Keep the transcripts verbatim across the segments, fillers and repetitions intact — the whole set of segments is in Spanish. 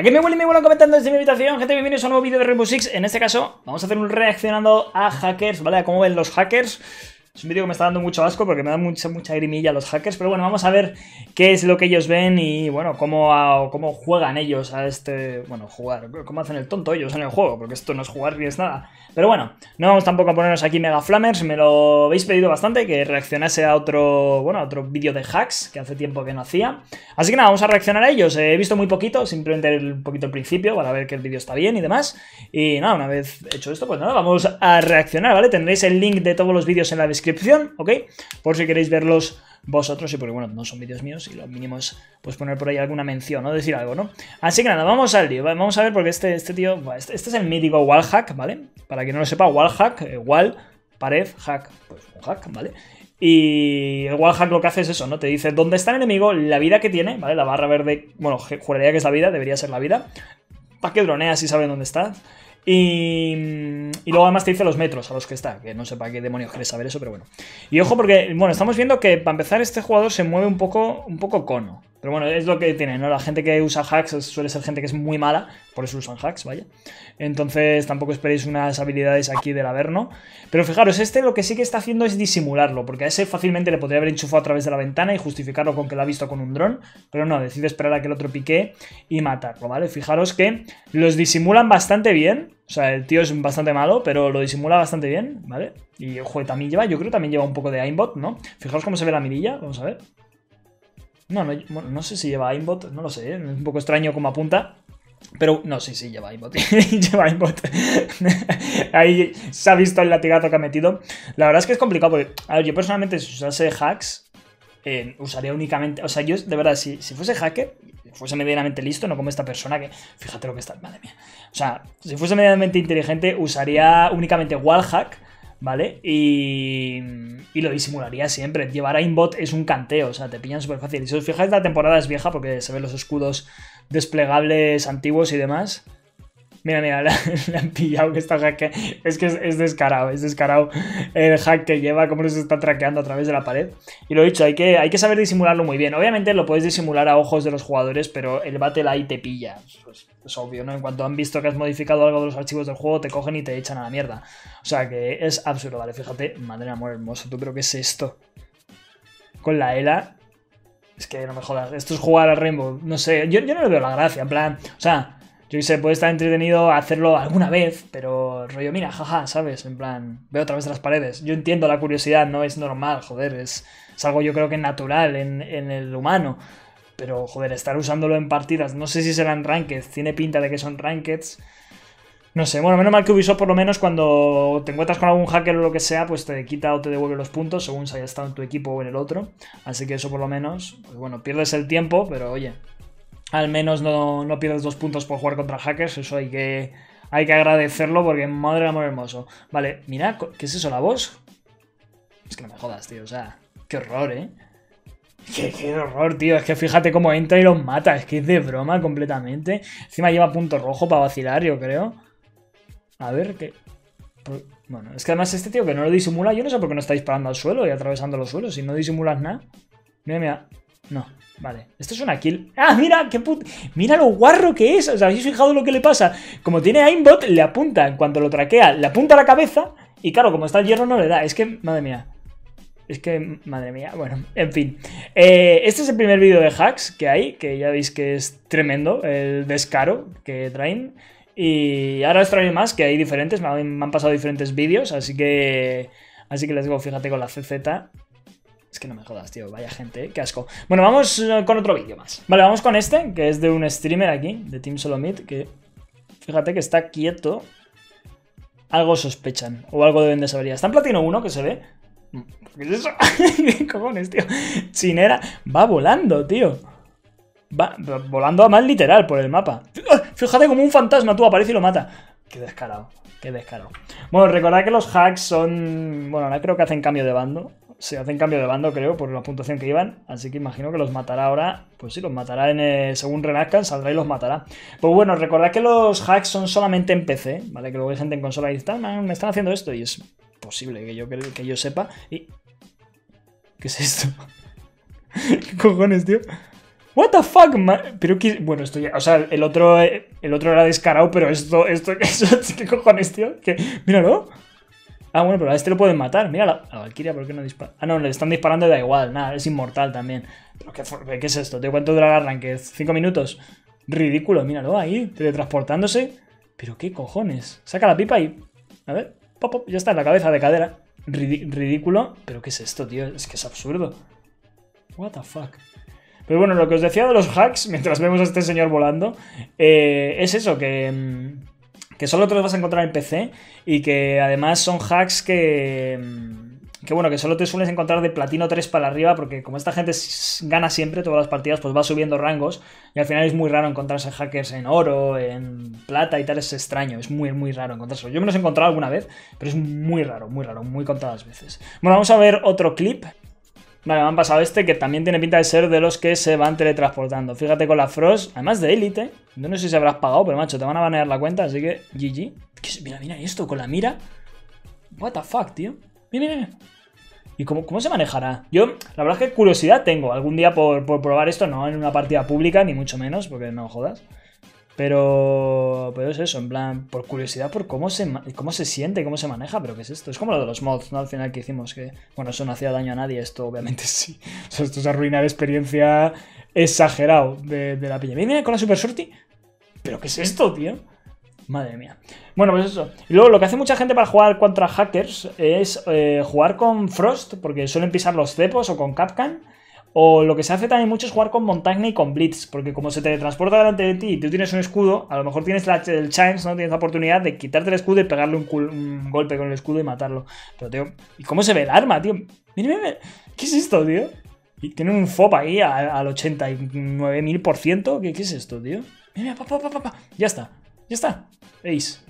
Aquí me vuelven me vuelven comentando desde mi habitación. Gente, bienvenidos a un nuevo vídeo de Rainbow Six. En este caso, vamos a hacer un reaccionando a hackers, ¿vale? A cómo ven los hackers. Es un vídeo que me está dando mucho asco porque me da mucha, mucha grimilla los hackers. Pero bueno, vamos a ver qué es lo que ellos ven y, bueno, cómo, a, cómo juegan ellos a este... Bueno, jugar... Cómo hacen el tonto ellos en el juego, porque esto no es jugar ni es nada. Pero bueno, no vamos tampoco a ponernos aquí mega flamers. Me lo habéis pedido bastante, que reaccionase a otro... Bueno, a otro vídeo de hacks que hace tiempo que no hacía. Así que nada, vamos a reaccionar a ellos. He visto muy poquito, simplemente un poquito al principio para ver que el vídeo está bien y demás. Y nada, una vez hecho esto, pues nada, vamos a reaccionar, ¿vale? Tendréis el link de todos los vídeos en la descripción, ¿ok? Por si queréis verlos vosotros y porque, bueno, no son vídeos míos y lo mínimo es, pues, poner por ahí alguna mención, ¿no? Decir algo, ¿no? Así que nada, vamos al lío, vamos a ver porque este, este tío, este, este es el mítico wallhack, ¿vale? Para quien no lo sepa, wallhack, eh, wall, pared, hack, pues un hack, ¿vale? Y el wallhack lo que hace es eso, ¿no? Te dice dónde está el enemigo, la vida que tiene, ¿vale? La barra verde, bueno, juraría que es la vida, debería ser la vida. Para que droneas y saben dónde está. Y, y luego además te dice los metros a los que está, que no sé para qué demonios quieres saber eso, pero bueno. Y ojo porque, bueno, estamos viendo que para empezar este jugador se mueve un poco, un poco cono. Pero bueno, es lo que tiene, ¿no? La gente que usa hacks suele ser gente que es muy mala, por eso usan hacks, vaya. Entonces tampoco esperéis unas habilidades aquí del averno. Pero fijaros, este lo que sí que está haciendo es disimularlo, porque a ese fácilmente le podría haber enchufado a través de la ventana y justificarlo con que lo ha visto con un dron, pero no, decide esperar a que el otro pique y matarlo, ¿vale? Fijaros que los disimulan bastante bien. O sea, el tío es bastante malo, pero lo disimula bastante bien, ¿vale? Y, ojo, también lleva, yo creo que también lleva un poco de aimbot, ¿no? Fijaros cómo se ve la mirilla, vamos a ver. No, no, no sé si lleva aimbot, no lo sé, ¿eh? Es un poco extraño como apunta. Pero, no, sí, sí, lleva aimbot. lleva aimbot. Ahí se ha visto el latigazo que ha metido. La verdad es que es complicado porque, a ver, yo personalmente si usase hacks, eh, usaría únicamente... O sea, yo, de verdad, si, si fuese hacker, fuese medianamente listo, no como esta persona que... Fíjate lo que está, madre mía. O sea, si fuese medianamente inteligente, usaría únicamente wallhack, ¿vale? Y, y lo disimularía siempre. Llevar aimbot es un canteo, o sea, te pillan súper fácil. Y si os fijáis, la temporada es vieja porque se ven los escudos desplegables antiguos y demás. Mira, mira, le han pillado que está hackeado. Es que es, es descarado, es descarado el hack que lleva, cómo nos está traqueando a través de la pared. Y lo he dicho, hay que, hay que saber disimularlo muy bien. Obviamente lo podéis disimular a ojos de los jugadores, pero el BattleEye te pilla. Pues, es obvio, ¿no? En cuanto han visto que has modificado algo de los archivos del juego, te cogen y te echan a la mierda. O sea que es absurdo, ¿vale? Fíjate, madre de amor hermoso, ¿tú creo que es esto? Con la ELA. Es que no me jodas, esto es jugar al Rainbow. No sé, yo, yo no le veo la gracia, en plan, o sea... Yo qué sé, puede estar entretenido hacerlo alguna vez, pero rollo, mira, jaja, ¿sabes? En plan, veo a través de las paredes. Yo entiendo la curiosidad, no es normal, joder, es, es algo yo creo que natural en, en el humano. Pero, joder, estar usándolo en partidas, no sé si serán rankeds, tiene pinta de que son rankeds. No sé, bueno, menos mal que Ubisoft por lo menos cuando te encuentras con algún hacker o lo que sea, pues te quita o te devuelve los puntos según se haya estado en tu equipo o en el otro. Así que eso por lo menos, pues bueno, pierdes el tiempo, pero oye... Al menos no, no pierdes dos puntos por jugar contra hackers, eso hay que, hay que agradecerlo porque madre de amor hermoso. Vale, mira, ¿qué es eso, la voz? Es que no me jodas, tío, o sea, qué horror, ¿eh? Qué, qué horror, tío, es que fíjate cómo entra y los mata, es que es de broma completamente. Encima lleva punto rojo para vacilar, yo creo. A ver, qué... Bueno, es que además este tío que no lo disimula, yo no sé por qué no está disparando al suelo y atravesando los suelos, si no disimulas nada. Mira, mira... No, vale, esto es una kill. ¡Ah, mira! ¡Qué puta! ¡Mira lo guarro que es! ¿Os habéis fijado lo que le pasa? Como tiene aimbot, le apunta, en cuanto lo traquea, le apunta a la cabeza. Y claro, como está el hierro no le da. Es que, madre mía. Es que, madre mía, bueno, en fin. Eh, este es el primer vídeo de hacks que hay, que ya veis que es tremendo el descaro que traen. Y ahora os traeré más, que hay diferentes, me han, me han pasado diferentes vídeos, así que... Así que les digo, fíjate con la C Z... Es que no me jodas, tío, vaya gente, ¿eh? Qué asco. Bueno, vamos con otro vídeo más. Vale, vamos con este, que es de un streamer aquí, de Team SoloMid, que fíjate que está quieto. Algo sospechan, o algo deben de saber ya. Está en platino uno, que se ve. ¿Qué es eso? ¿Qué cojones, tío? Chinera, va volando, tío. Va volando a más literal por el mapa. Fíjate como un fantasma, tú, aparece y lo mata. Qué descarado, qué descarado. Bueno, recordad que los hacks son... Bueno, ahora creo que hacen cambio de bando. Se hacen cambio de bando, creo, por la puntuación que iban. Así que imagino que los matará ahora. Pues sí, los matará en, eh, según renazcan, saldrá y los matará. Pues bueno, recordad que los hacks son solamente en P C, ¿vale? Que luego hay gente en consola y dice, man, me están haciendo esto. Y es posible que yo, que, que yo sepa. Y... ¿Qué es esto? ¿Qué cojones, tío? What the fuck, man? Pero que... Bueno, esto ya... O sea, el otro... El otro era descarado, pero esto... esto ¿Qué cojones, tío? ¿Qué? Míralo. Ah, bueno, pero a este lo pueden matar. Mira la, la Valkyria, ¿por qué no dispara? Ah, no, le están disparando y da igual. Nada, es inmortal también. ¿Pero qué, qué es esto? ¿Te cuánto dura el arranque? ¿Cinco minutos? Ridículo, míralo ahí, teletransportándose. ¿Pero qué cojones? Saca la pipa y... A ver, pop, pop, ya está en la cabeza de cadera. Rid, ridículo. ¿Pero qué es esto, tío? Es que es absurdo. What the fuck. Pero bueno, lo que os decía de los hacks, mientras vemos a este señor volando, eh, es eso, que... Mmm, que solo te los vas a encontrar en P C y que además son hacks que, que bueno, que solo te sueles encontrar de platino tres para arriba, porque como esta gente gana siempre todas las partidas, pues va subiendo rangos y al final es muy raro encontrarse hackers en oro, en plata y tal, es extraño, es muy muy raro encontrarse. Yo me los he encontrado alguna vez, pero es muy raro, muy raro, muy contadas veces. Bueno, vamos a ver otro clip. Vale, me han pasado este que también tiene pinta de ser de los que se van teletransportando. Fíjate con la Frost, además de élite. Yo no sé si habrás pagado, pero macho, te van a banear la cuenta, así que G G. ¿Qué? Mira, mira esto, con la mira. What the fuck, tío. Mira, mira. ¿Y cómo, cómo se manejará? Yo, la verdad es que curiosidad tengo. Algún día por, por probar esto, no en una partida pública, ni mucho menos, porque no jodas. Pero... Pero es eso, en plan, por curiosidad, por cómo se, cómo se siente, cómo se maneja, pero qué es esto. Es como lo de los mods, ¿no? Al final que hicimos que... Bueno, eso no hacía daño a nadie, esto obviamente sí. O sea, esto es arruinar experiencia exagerado de, de la piña. Mira, mira, con la Super Sortie. ¿Pero qué es esto, tío? Madre mía. Bueno, pues eso. Y luego, lo que hace mucha gente para jugar contra hackers es eh, jugar con Frost, porque suelen pisar los cepos, o con Capcan. O lo que se hace también mucho es jugar con Montagna y con Blitz, porque como se te transporta delante de ti y tú tienes un escudo, a lo mejor tienes la, el chance, ¿no? Tienes la oportunidad de quitarte el escudo y pegarle un, cul, un golpe con el escudo y matarlo. Pero, tío, ¿y cómo se ve el arma, tío? Mira, mira, ¿qué es esto, tío? Y tiene un F O P ahí al ochenta y nueve mil por ciento. ¿Qué, ¿Qué es esto, tío? Mira, mira, pa, pa, pa, pa. Ya está, ya está. ¿Veis?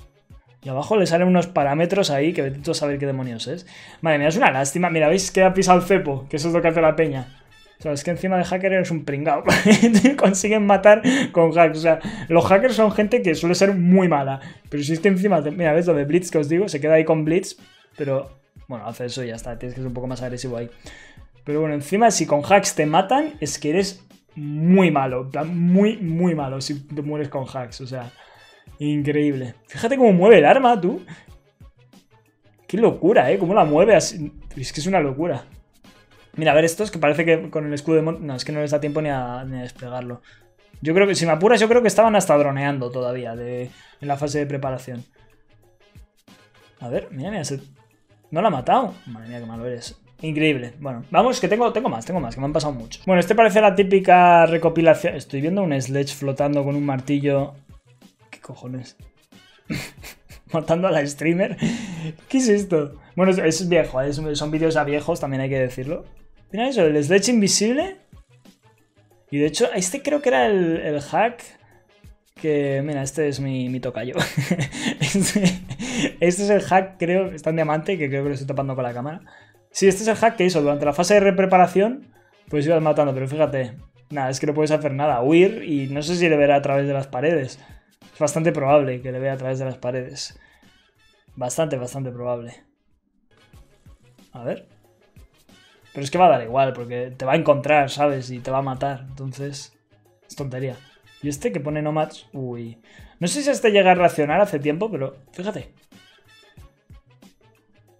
Y abajo le salen unos parámetros ahí que vete tú a saber qué demonios es. Madre mía, es una lástima. Mira, ¿veis que ha pisado el cepo? Que eso es lo que hace la peña. O sea, es que encima de hacker eres un pringao. Consiguen matar con hacks. O sea, los hackers son gente que suele ser muy mala. Pero si es que encima... Te... Mira, ¿ves lo de Blitz que os digo? Se queda ahí con Blitz. Pero, bueno, hace eso y ya está. Tienes que ser un poco más agresivo ahí. Pero bueno, encima si con hacks te matan, es que eres muy malo. Muy, muy malo si te mueres con hacks. O sea, increíble. Fíjate cómo mueve el arma, tú. Qué locura, ¿eh? Cómo la mueve así. Es que es una locura. Mira, a ver estos que parece que con el escudo de... Mon no, es que no les da tiempo ni a, ni a desplegarlo. Yo creo que, si me apuras, yo creo que estaban hasta droneando todavía de, en la fase de preparación. A ver, mira, mira, se... ¿no la ha matado? Madre mía, qué malo eres. Increíble. Bueno, vamos, que tengo, tengo más, tengo más, que me han pasado muchos. Bueno, este parece la típica recopilación... Estoy viendo un Sledge flotando con un martillo... ¿Qué cojones? Matando a la streamer. ¿Qué es esto? Bueno, es viejo, es, son vídeos a viejos, también hay que decirlo. Mira eso, el Sledge invisible. Y de hecho, este creo que era el, el hack que... Mira, este es mi, mi tocayo. este, este es el hack, creo, está en diamante, que creo que lo estoy tapando con la cámara. Sí, este es el hack que hizo durante la fase de preparación, pues ibas matando, pero fíjate. Nada, es que no puedes hacer nada, huir y no sé si le verá a través de las paredes. Es bastante probable que le vea a través de las paredes. Bastante, bastante probable. A ver. Pero es que va a dar igual, porque te va a encontrar, ¿sabes? Y te va a matar, entonces... Es tontería. Y este que pone no match... Uy... No sé si este llega a reaccionar hace tiempo, pero... Fíjate.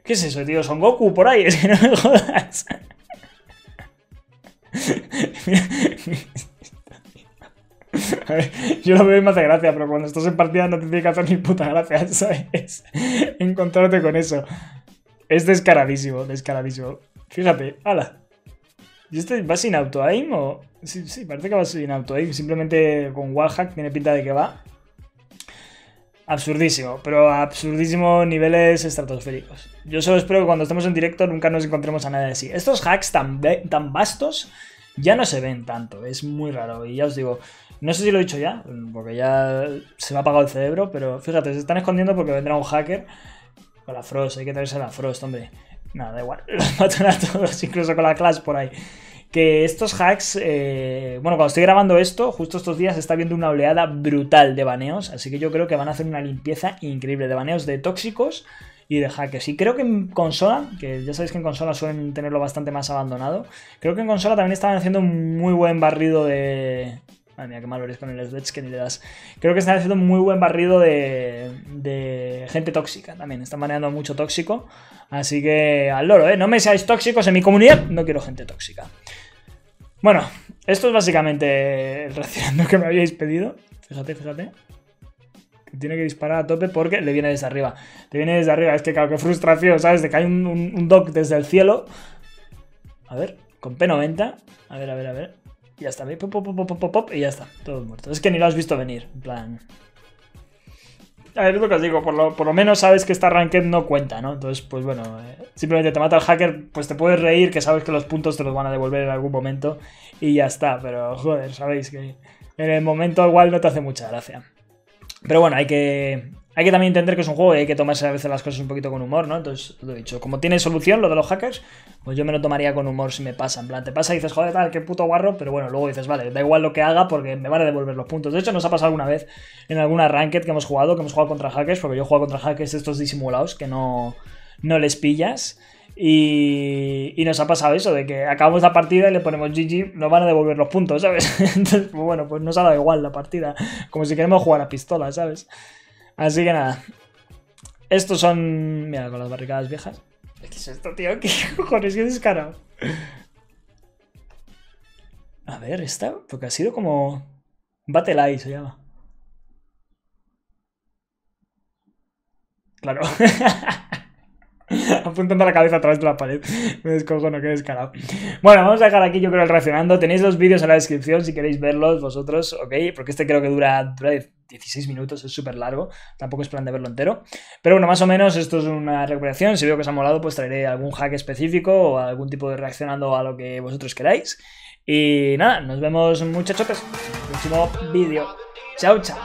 ¿Qué es eso, tío? Son Goku por ahí, es que no me jodas. Mira... A ver, yo lo veo y me hace gracia, pero cuando estás en partida no te tiene que hacer ni puta gracia, ¿sabes? Encontrarte con eso. Es descaradísimo, descaradísimo. Fíjate, ala. ¿Y este va sin auto-aim o...? Sí, sí, parece que va sin auto-aim. Simplemente con wallhack tiene pinta de que va. Absurdísimo, pero absurdísimo niveles estratosféricos. Yo solo espero que cuando estemos en directo nunca nos encontremos a nadie así. Estos hacks tan, tan vastos ya no se ven tanto, es muy raro. Y ya os digo... No sé si lo he dicho ya, porque ya se me ha apagado el cerebro, pero fíjate, se están escondiendo porque vendrá un hacker con la Frost, hay que traerse a la Frost, hombre. Nada, da igual, los matan a todos, incluso con la Clash por ahí. Que estos hacks, eh, bueno, cuando estoy grabando esto, justo estos días se está viendo una oleada brutal de baneos, así que yo creo que van a hacer una limpieza increíble de baneos de tóxicos y de hackers. Y creo que en consola, que ya sabéis que en consola suelen tenerlo bastante más abandonado, creo que en consola también estaban haciendo un muy buen barrido de... Ay, mira, qué malo eres con el Sledge, que ni le das. Creo que están haciendo un muy buen barrido de, de gente tóxica también. Están manejando mucho tóxico. Así que al loro, ¿eh? No me seáis tóxicos en mi comunidad. No quiero gente tóxica. Bueno, esto es básicamente el racionando que me habíais pedido. Fíjate, fíjate. Tiene que disparar a tope porque le viene desde arriba. Te viene desde arriba. Es que, claro, qué frustración, ¿sabes? De que hay un, un, un dock desde el cielo. A ver, con P noventa. A ver, a ver, a ver. Y ya está. Pop, pop, pop, pop, pop, y ya está. Todo muerto. Es que ni lo has visto venir. En plan... A ver, es lo que os digo. Por lo, por lo menos sabes que esta ranked no cuenta, ¿no? Entonces, pues bueno. Eh, simplemente te mata el hacker. Pues te puedes reír que sabes que los puntos te los van a devolver en algún momento. Y ya está. Pero, joder, sabéis que en el momento igual no te hace mucha gracia. Pero bueno, hay que, hay que también entender que es un juego y hay que tomarse a veces las cosas un poquito con humor, ¿no? Entonces, lo he dicho, como tiene solución lo de los hackers, pues yo me lo tomaría con humor si me pasa. En plan, te pasa y dices, joder, tal, qué puto guarro, pero bueno, luego dices, vale, da igual lo que haga porque me van a devolver los puntos. De hecho, nos ha pasado alguna vez en alguna ranked que hemos jugado, que hemos jugado contra hackers, porque yo he jugado contra hackers estos disimulados que no, no les pillas. Y, y nos ha pasado eso, de que acabamos la partida y le ponemos G G, nos van a devolver los puntos, ¿sabes? Entonces, pues bueno, pues nos ha dado igual la partida, como si queremos jugar a pistola, ¿sabes? Así que nada, estos son... Mira, con las barricadas viejas. ¿Qué es esto, tío? ¿Qué cojones? ¿Qué descarado? A ver, esta, porque ha sido como... BattleEye se llama. Claro. Apuntando la cabeza a través de la pared. Me descojono, qué descarado. Bueno, vamos a dejar aquí, yo creo, el reaccionando. Tenéis los vídeos en la descripción si queréis verlos vosotros, ¿ok? Porque este creo que dura, dura dieciséis minutos, es súper largo. Tampoco es plan de verlo entero. Pero bueno, más o menos esto es una recuperación. Si veo que os ha molado, pues traeré algún hack específico o algún tipo de reaccionando a lo que vosotros queráis. Y nada, nos vemos, muchachotes, en el próximo vídeo. Chao, chao.